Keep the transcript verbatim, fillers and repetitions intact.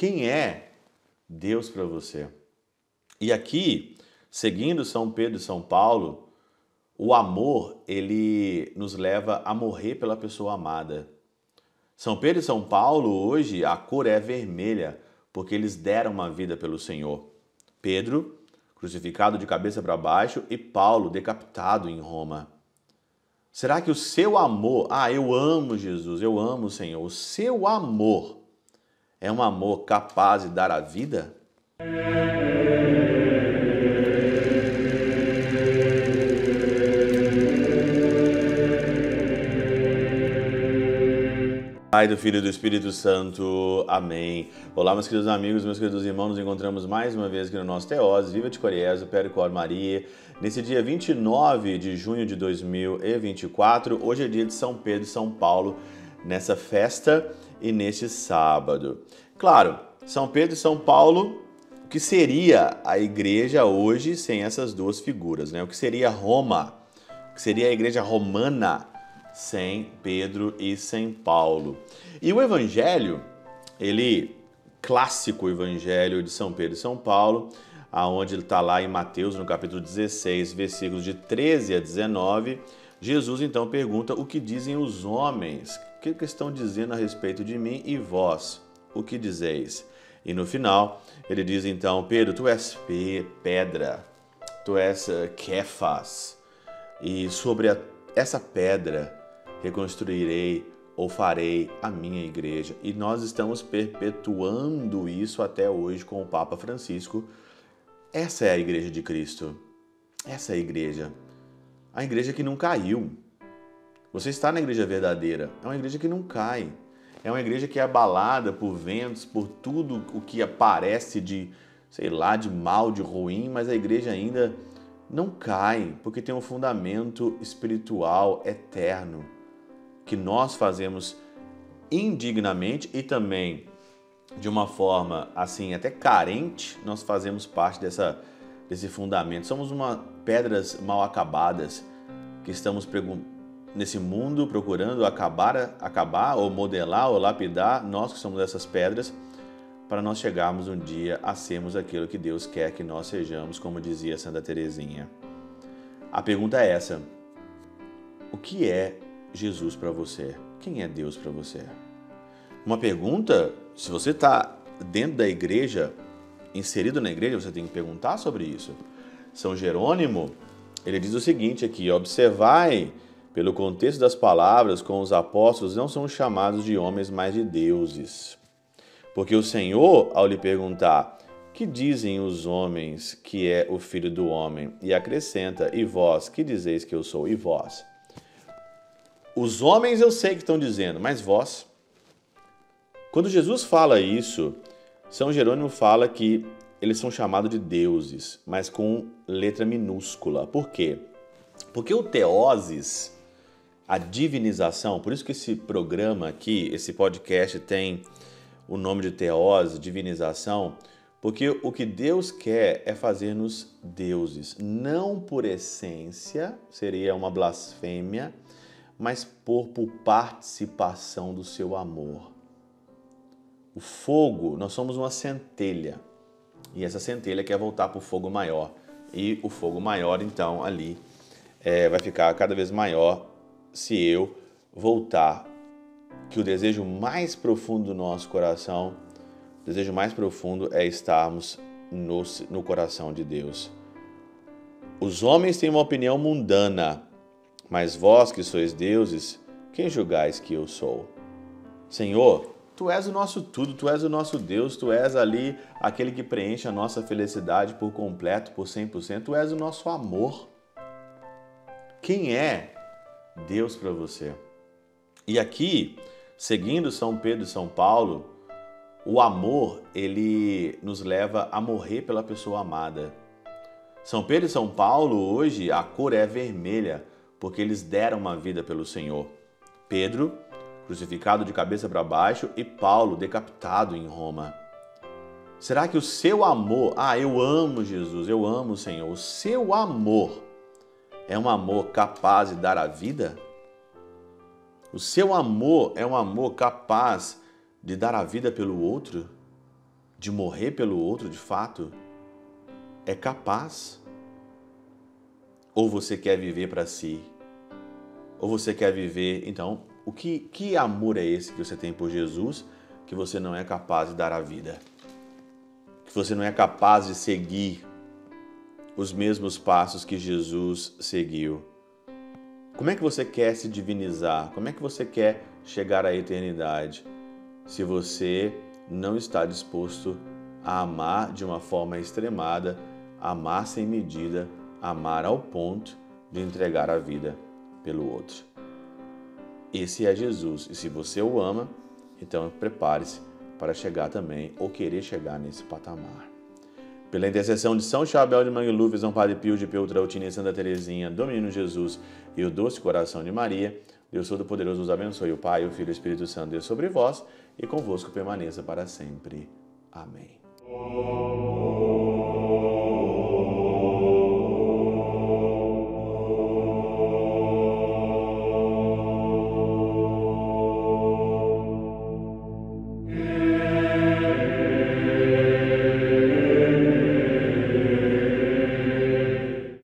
Quem é Deus para você? E aqui, seguindo São Pedro e São Paulo, o amor, ele nos leva a morrer pela pessoa amada. São Pedro e São Paulo, hoje, a cor é vermelha, porque eles deram uma vida pelo Senhor. Pedro, crucificado de cabeça para baixo, e Paulo, decapitado em Roma. Será que o seu amor, ah, eu amo Jesus, eu amo o Senhor, o seu amor é um amor capaz de dar a vida? Pai, do Filho e do Espírito Santo. Amém. Olá, meus queridos amigos, meus queridos irmãos, nos encontramos mais uma vez aqui no nosso Theosis. Viva de Coriésio, Percor Maria. Nesse dia vinte e nove de junho de dois mil e vinte e quatro, hoje é dia de São Pedro e São Paulo, nessa festa e neste sábado. Claro, São Pedro e São Paulo, o que seria a igreja hoje sem essas duas figuras, né? O que seria Roma? O que seria a igreja romana sem Pedro e sem Paulo? E o evangelho, ele clássico evangelho de São Pedro e São Paulo, aonde ele está lá em Mateus, no capítulo dezesseis, versículos de treze a dezenove, Jesus então pergunta o que dizem os homens, o que estão dizendo a respeito de mim e vós, o que dizeis? E no final, ele diz então, Pedro, tu és pedra, tu és Kefas, e sobre a, essa pedra reconstruirei ou farei a minha igreja. E nós estamos perpetuando isso até hoje com o Papa Francisco. Essa é a igreja de Cristo. Essa é a igreja. A igreja que não caiu. Você está na igreja verdadeira. É uma igreja que não cai. É uma igreja que é abalada por ventos, por tudo o que aparece de, sei lá, de mal, de ruim, mas a igreja ainda não cai, porque tem um fundamento espiritual eterno que nós fazemos indignamente e também de uma forma assim até carente, nós fazemos parte dessa, desse fundamento. Somos uma pedras mal acabadas que estamos nesse mundo procurando acabar, acabar ou modelar ou lapidar, nós que somos essas pedras, para nós chegarmos um dia a sermos aquilo que Deus quer que nós sejamos, como dizia Santa Terezinha. A pergunta é essa: o que é Jesus para você? Quem é Deus para você? Uma pergunta, se você está dentro da igreja, inserido na igreja, você tem que perguntar sobre isso. São Jerônimo, ele diz o seguinte aqui: observai, pelo contexto das palavras, com os apóstolos não são chamados de homens, mas de deuses. Porque o Senhor, ao lhe perguntar, que dizem os homens que é o Filho do Homem? E acrescenta, e vós, que dizeis que eu sou? E vós? Os homens eu sei que estão dizendo, mas vós? Quando Jesus fala isso, São Jerônimo fala que eles são chamados de deuses, mas com letra minúscula. Por quê? Porque o Theosis, a divinização, por isso que esse programa aqui, esse podcast tem o nome de Theosis, divinização, porque o que Deus quer é fazer-nos deuses, não por essência, seria uma blasfêmia, mas por, por participação do seu amor. O fogo, nós somos uma centelha, e essa centelha quer voltar para o fogo maior, e o fogo maior, então, ali, é, vai ficar cada vez maior se eu voltar. Que o desejo mais profundo do nosso coração, o desejo mais profundo é estarmos no, no coração de Deus. Os homens têm uma opinião mundana, mas vós que sois deuses, quem julgais que eu sou? Senhor, tu és o nosso tudo, tu és o nosso Deus, tu és ali aquele que preenche a nossa felicidade por completo, por cem por cento, tu és o nosso amor. Quem é Deus para você? E aqui, seguindo São Pedro e São Paulo, o amor, ele nos leva a morrer pela pessoa amada. São Pedro e São Paulo, hoje, a cor é vermelha, porque eles deram uma vida pelo Senhor. Pedro, crucificado de cabeça para baixo, e Paulo, decapitado em Roma. Será que o seu amor, ah, eu amo Jesus, eu amo o Senhor, o seu amor é um amor capaz de dar a vida? O seu amor é um amor capaz de dar a vida pelo outro? de morrer pelo outro de fato, é capaz? Ou você quer viver para si? Ou você quer viver, então, o que, que amor é esse que você tem por Jesus que você não é capaz de dar a vida? Que você não é capaz de seguir os mesmos passos que Jesus seguiu? Como é que você quer se divinizar? Como é que você quer chegar à eternidade se você não está disposto a amar de uma forma extremada, amar sem medida, amar ao ponto de entregar a vida pelo outro? Esse é Jesus, e se você o ama, então prepare-se para chegar também, ou querer chegar nesse patamar. Pela intercessão de São Chabel de Manguilú, São Padre Pio de Peltroutina e Santa Terezinha, do Menino Jesus e o doce coração de Maria, Deus Todo-Poderoso os abençoe, o Pai, o Filho e o Espírito Santo, Deus sobre vós e convosco permaneça para sempre. Amém.